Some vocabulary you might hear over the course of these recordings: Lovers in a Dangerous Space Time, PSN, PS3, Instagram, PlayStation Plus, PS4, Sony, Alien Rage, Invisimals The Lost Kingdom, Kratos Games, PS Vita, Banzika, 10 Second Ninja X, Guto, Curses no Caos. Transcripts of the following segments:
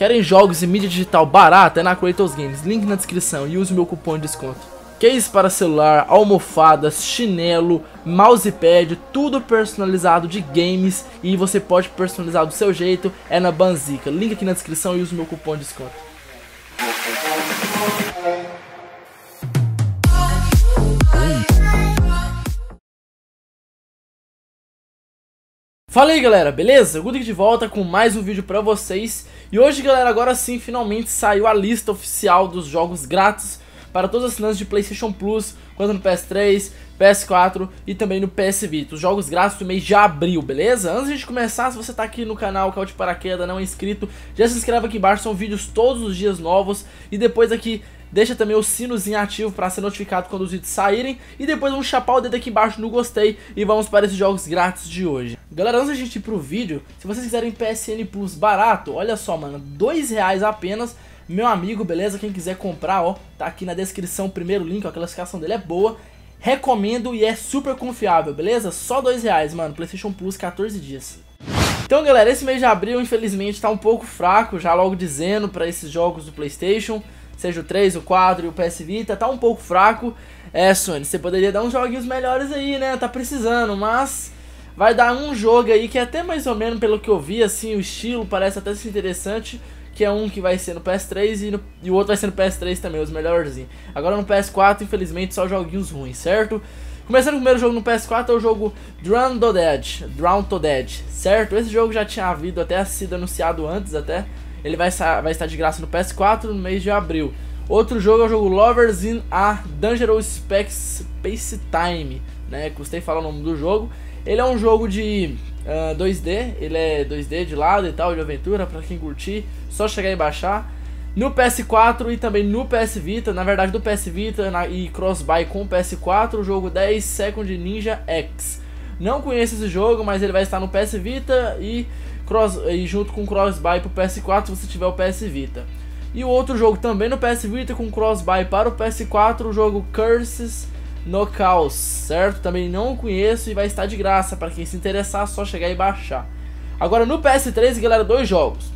Querem jogos e mídia digital barata? É na Kratos Games, link na descrição e use meu cupom de desconto. Case para celular, almofadas, chinelo, mousepad, tudo personalizado de games e você pode personalizar do seu jeito, é na Banzika. Link aqui na descrição e use meu cupom de desconto. Fala aí galera, beleza? Guto de volta com mais um vídeo pra vocês. E hoje galera, agora sim, finalmente saiu a lista oficial dos jogos grátis para todos os assinantes de PlayStation Plus, quanto no PS3, PS4 e também no PS Vita. Os jogos grátis do mês de abril, beleza? Antes de a gente começar, se você tá aqui no canal Caiu de Paraquedas, não é inscrito, já se inscreve aqui embaixo, são vídeos todos os dias novos. E depois aqui, deixa também o sinozinho ativo para ser notificado quando os vídeos saírem. E depois vamos chapar o dedo aqui embaixo no gostei e vamos para esses jogos grátis de hoje. Galera, antes da gente ir pro vídeo, se vocês quiserem PSN Plus barato, olha só mano, R$2 apenas. Meu amigo, beleza? Quem quiser comprar, ó, tá aqui na descrição o primeiro link, ó, a classificação dele é boa. Recomendo e é super confiável, beleza? Só R$2, mano, PlayStation Plus, 14 dias. Então, galera, esse mês de abril, infelizmente, tá um pouco fraco, já logo dizendo, pra esses jogos do PlayStation, seja o 3, o 4 e o PS Vita, tá um pouco fraco. É, Sony, você poderia dar uns joguinhos melhores aí, né? Tá precisando, mas vai dar um jogo aí que até mais ou menos, pelo que eu vi, assim, o estilo parece até ser interessante, que é um que vai ser no PS3 e o outro vai ser no PS3 também, os melhorzinhos. Agora no PS4, infelizmente, só joguinhos ruins, certo? Começando com o primeiro jogo no PS4, é o jogo Drowned O'Dead, certo? Esse jogo já tinha havido, até sido anunciado antes até. Ele vai estar de graça no PS4 no mês de abril. Outro jogo é o jogo Lovers in a Dangerous Space Time, né? Custei falar o nome do jogo. Ele é um jogo de 2D, ele é 2D de lado e tal, de aventura, pra quem curtir, só chegar e baixar. No PS4 e também no PS Vita, na verdade do PS Vita e cross-buy com o PS4, o jogo 10 Second Ninja X. Não conheço esse jogo, mas ele vai estar no PS Vita e junto com o cross-buy pro PS4 se você tiver o PS Vita. E o outro jogo também no PS Vita com cross-buy para o PS4, o jogo Curses no Caos, certo? Também não conheço e vai estar de graça, para quem se interessar, só chegar e baixar. Agora no PS3, galera, dois jogos.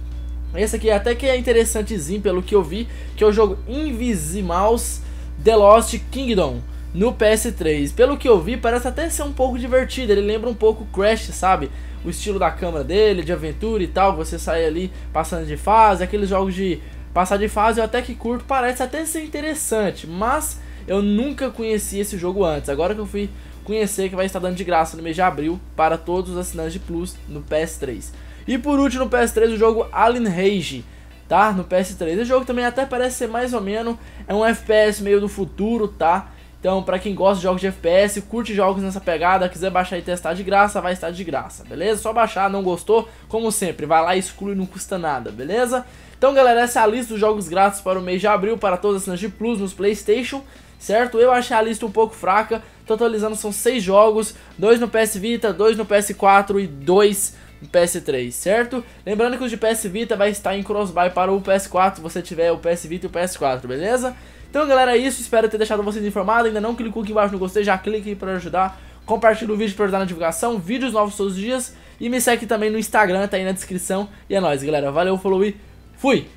Esse aqui até que é interessantezinho pelo que eu vi, que é o jogo Invisimals The Lost Kingdom no PS3. Pelo que eu vi, parece até ser um pouco divertido, ele lembra um pouco Crash, sabe? O estilo da câmera dele, de aventura e tal, você sai ali passando de fase, aqueles jogos de passar de fase eu até que curto, parece até ser interessante, mas eu nunca conheci esse jogo antes, agora que eu fui conhecer que vai estar dando de graça no mês de abril para todos os assinantes de Plus no PS3. E por último no PS3 o jogo Alien Rage, tá? No PS3, esse jogo também até parece ser mais ou menos, é um FPS meio do futuro, tá? Então pra quem gosta de jogos de FPS, curte jogos nessa pegada, quiser baixar e testar de graça, vai estar de graça, beleza? Só baixar, não gostou? Como sempre, vai lá e exclui, não custa nada, beleza? Então galera, essa é a lista dos jogos grátis para o mês de abril para todos os assinantes de Plus nos PlayStation, certo? Eu achei a lista um pouco fraca, totalizando são 6 jogos, 2 no PS Vita, 2 no PS4 e 2 no PS3, certo? Lembrando que os de PS Vita vai estar em cross-buy para o PS4, se você tiver o PS Vita e o PS4, beleza? Então galera, é isso, espero ter deixado vocês informados, ainda não clicou aqui embaixo no gostei, já clique aí para ajudar, compartilha o vídeo para ajudar na divulgação, vídeos novos todos os dias e me segue também no Instagram, tá aí na descrição, e é nóis galera, valeu, falou e fui!